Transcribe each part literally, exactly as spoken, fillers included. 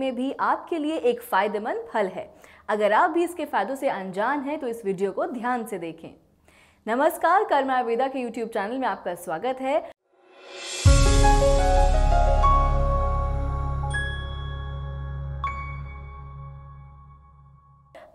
में भी आपके लिए एक फ़ायदेमंद फल है। अगर आप भी इसके फ़ायदों से अनजान हैं तो इस वीडियो को ध्यान से देखें। नमस्कार, कर्मा आयुर्वेदा के YouTube चैनल में आपका स्वागत है।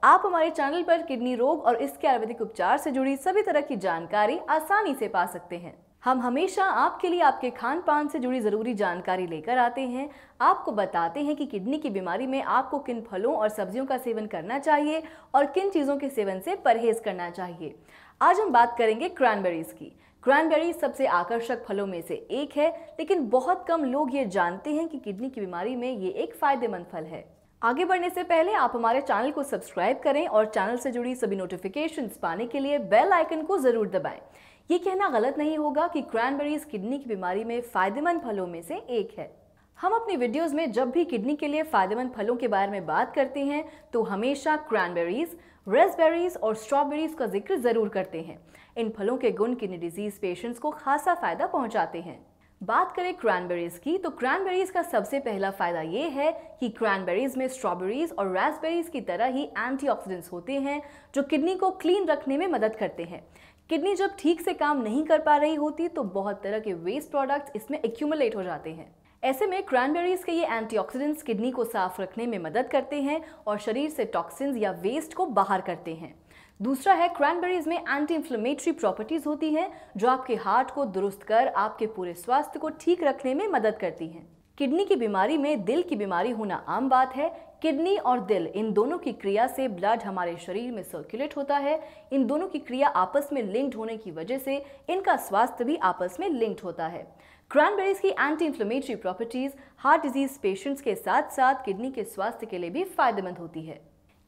आप हमारे चैनल पर किडनी रोग और इसके आयुर्वेदिक उपचार से जुड़ी सभी तरह की जानकारी आसानी से पा सकते हैं। हम हमेशा आपके लिए आपके खान पान से जुड़ी ज़रूरी जानकारी लेकर आते हैं, आपको बताते हैं कि किडनी की बीमारी में आपको किन फलों और सब्जियों का सेवन करना चाहिए और किन चीज़ों के सेवन से परहेज करना चाहिए। आज हम बात करेंगे क्रैनबेरीज की। क्रैनबेरी सबसे आकर्षक फलों में से एक है, लेकिन बहुत कम लोग ये जानते हैं कि किडनी की बीमारी में ये एक फ़ायदेमंद फल है। आगे बढ़ने से पहले आप हमारे चैनल को सब्सक्राइब करें और चैनल से जुड़ी सभी नोटिफिकेशंस पाने के लिए बेल आइकन को ज़रूर दबाएं। ये कहना गलत नहीं होगा कि क्रैनबेरीज किडनी की बीमारी में फ़ायदेमंद फलों में से एक है। हम अपनी वीडियोस में जब भी किडनी के लिए फ़ायदेमंद फलों के बारे में बात करते हैं तो हमेशा क्रैनबेरीज, रास्पबेरीज और स्ट्रॉबेरीज का जिक्र ज़रूर करते हैं। इन फलों के गुण किडनी डिजीज़ पेशेंट्स को खासा फ़ायदा पहुँचाते हैं। बात करें क्रैनबेरीज की तो क्रैनबेरीज का सबसे पहला फ़ायदा ये है कि क्रैनबेरीज में स्ट्रॉबेरीज और रास्पबेरीज की तरह ही एंटीऑक्सीडेंट्स होते हैं जो किडनी को क्लीन रखने में मदद करते हैं। किडनी जब ठीक से काम नहीं कर पा रही होती तो बहुत तरह के वेस्ट प्रोडक्ट्स इसमें एक्यूमुलेट हो जाते हैं। ऐसे में क्रैनबेरीज के ये एंटीऑक्सीडेंट्स किडनी को साफ रखने में मदद करते हैं और शरीर से टॉक्सिन्स या वेस्ट को बाहर करते हैं। दूसरा है, क्रैनबेरीज में एंटी इन्फ्लेमेटरी प्रॉपर्टीज़ होती हैं जो आपके हार्ट को दुरुस्त कर आपके पूरे स्वास्थ्य को ठीक रखने में मदद करती हैं। किडनी की बीमारी में दिल की बीमारी होना आम बात है। किडनी और दिल इन दोनों की क्रिया से ब्लड हमारे शरीर में सर्कुलेट होता है। इन दोनों की क्रिया आपस में लिंक्ड होने की वजह से इनका स्वास्थ्य भी आपस में लिंक्ड होता है। क्रैनबेरीज की anti inflammatory properties heart disease patients के साथ साथ किडनी के स्वास्थ्य के लिए भी फायदेमंद होती है।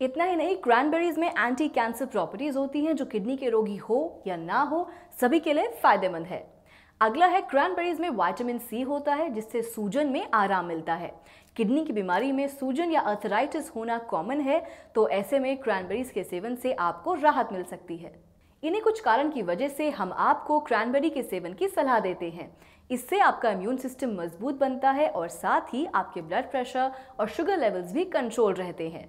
इतना ही नहीं, क्रैनबेरीज में एंटी कैंसर प्रॉपर्टीज़ होती हैं जो किडनी के रोगी हो या ना हो सभी के लिए फ़ायदेमंद है। अगला है, क्रैनबेरीज में विटामिन सी होता है जिससे सूजन में आराम मिलता है। किडनी की बीमारी में सूजन या आर्थराइटिस होना कॉमन है, तो ऐसे में क्रैनबेरीज के सेवन से आपको राहत मिल सकती है। इन्हीं कुछ कारण की वजह से हम आपको क्रैनबेरी के सेवन की सलाह देते हैं। इससे आपका इम्यून सिस्टम मजबूत बनता है और साथ ही आपके ब्लड प्रेशर और शुगर लेवल्स भी कंट्रोल रहते हैं।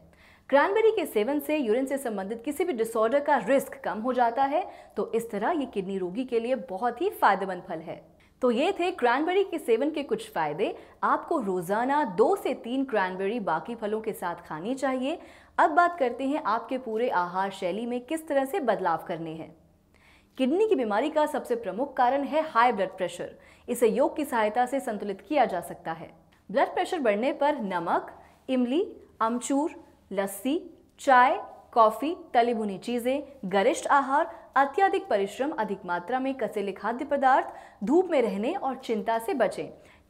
क्रैनबेरी के सेवन से यूरिन से संबंधित किसी भी डिसऑर्डर का रिस्क कम हो जाता है, तो इस तरह ये किडनी रोगी के लिए बहुत ही फायदेमंद फल है। तो ये थे क्रैनबेरी के सेवन के कुछ फायदे। आपको रोज़ाना दो से तीन क्रैनबेरी बाकी फलों के साथ खानी चाहिए। अब बात करते हैं आपके पूरे आहार शैली में किस तरह से बदलाव करने हैं। किडनी की बीमारी का सबसे प्रमुख कारण है हाई ब्लड प्रेशर। इसे योग की सहायता से संतुलित किया जा सकता है। ब्लड प्रेशर बढ़ने पर नमक, इमली, अमचूर, लस्सी, चाय, कॉफ़ी, तली भुनी चीज़ें, गरिष्ठ आहार, अत्यधिक परिश्रम, अधिक मात्रा में कसेले खाद्य पदार्थ, धूप में रहने और चिंता से बचें।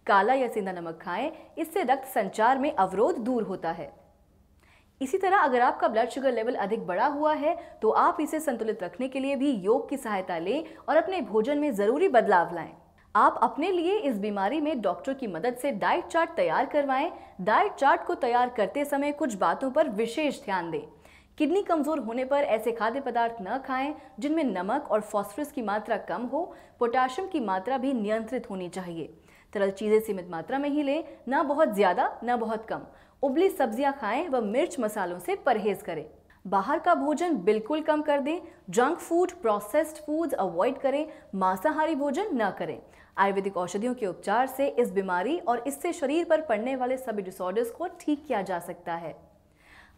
काला या सेंधा नमक खाएं, इससे रक्त संचार में अवरोध दूर होता है। इसी तरह अगर आपका ब्लड शुगर लेवल अधिक बढ़ा हुआ है तो आप इसे संतुलित रखने के लिए भी योग की सहायता लें और अपने भोजन में ज़रूरी बदलाव लाएँ। आप अपने लिए इस बीमारी में डॉक्टर की मदद से डाइट चार्ट तैयार करवाएं। डाइट चार्ट को तैयार करते समय कुछ बातों पर विशेष ध्यान दें। किडनी कमज़ोर होने पर ऐसे खाद्य पदार्थ न खाएं जिनमें नमक और फॉस्फोरस की मात्रा कम हो। पोटाशियम की मात्रा भी नियंत्रित होनी चाहिए। तरल चीज़ें सीमित मात्रा में ही लें, ना बहुत ज़्यादा ना बहुत कम। उबली सब्जियाँ खाएँ व मिर्च मसालों से परहेज़ करें। बाहर का भोजन बिल्कुल कम कर दें। Junk food, processed foods avoid करें। मांसाहारी भोजन न करें। आयुर्वेदिक औषधियों के उपचार से इस बीमारी और इससे शरीर पर पड़ने वाले सभी डिसऑर्डर्स को ठीक किया जा सकता है।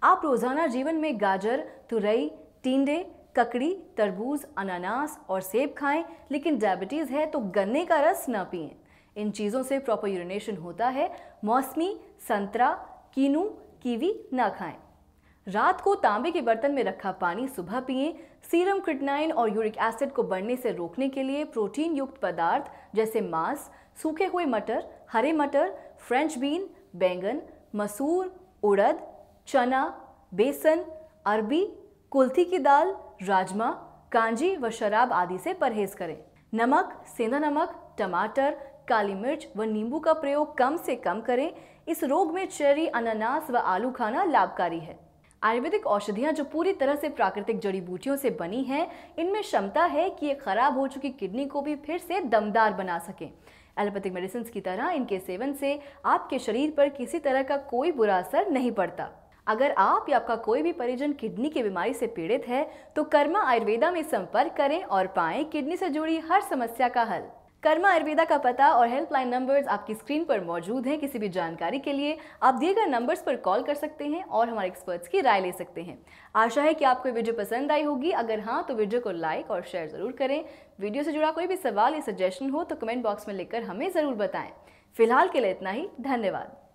आप रोज़ाना जीवन में गाजर, तुरई, टिंडे, ककड़ी, तरबूज, अनानास और सेब खाएं, लेकिन डायबिटीज़ है तो गन्ने का रस न पिएं। इन चीज़ों से प्रॉपर यूरिनेशन होता है। मौसमी, संतरा, कीनू, कीवी ना खाएं। रात को तांबे के बर्तन में रखा पानी सुबह पिएं। सीरम क्रिएटिनाइन और यूरिक एसिड को बढ़ने से रोकने के लिए प्रोटीन युक्त पदार्थ जैसे मांस, सूखे हुए मटर, हरे मटर, फ्रेंच बीन, बैंगन, मसूर, उड़द, चना, बेसन, अरबी, कुल्थी की दाल, राजमा, कांजी व शराब आदि से परहेज करें। नमक, सेंधा नमक, टमाटर, काली मिर्च व नींबू का प्रयोग कम से कम करें। इस रोग में चेरी, अनानास व आलू खाना लाभकारी है। आयुर्वेदिक औषधियाँ जो पूरी तरह से प्राकृतिक जड़ी बूटियों से बनी हैं, इनमें क्षमता है कि ये खराब हो चुकी किडनी को भी फिर से दमदार बना सकें। एलोपैथिक मेडिसिन की तरह इनके सेवन से आपके शरीर पर किसी तरह का कोई बुरा असर नहीं पड़ता। अगर आप या आपका कोई भी परिजन किडनी की बीमारी से पीड़ित है तो कर्मा आयुर्वेदा में संपर्क करें और पाएं किडनी से जुड़ी हर समस्या का हल। कर्मा आयुर्वेदा का पता और हेल्पलाइन नंबर्स आपकी स्क्रीन पर मौजूद हैं। किसी भी जानकारी के लिए आप दिए गए नंबर्स पर कॉल कर सकते हैं और हमारे एक्सपर्ट्स की राय ले सकते हैं। आशा है कि आपको ये वीडियो पसंद आई होगी। अगर हाँ तो वीडियो को लाइक और शेयर ज़रूर करें। वीडियो से जुड़ा कोई भी सवाल या सजेशन हो तो कमेंट बॉक्स में लिखकर हमें ज़रूर बताएं। फिलहाल के लिए इतना ही, धन्यवाद।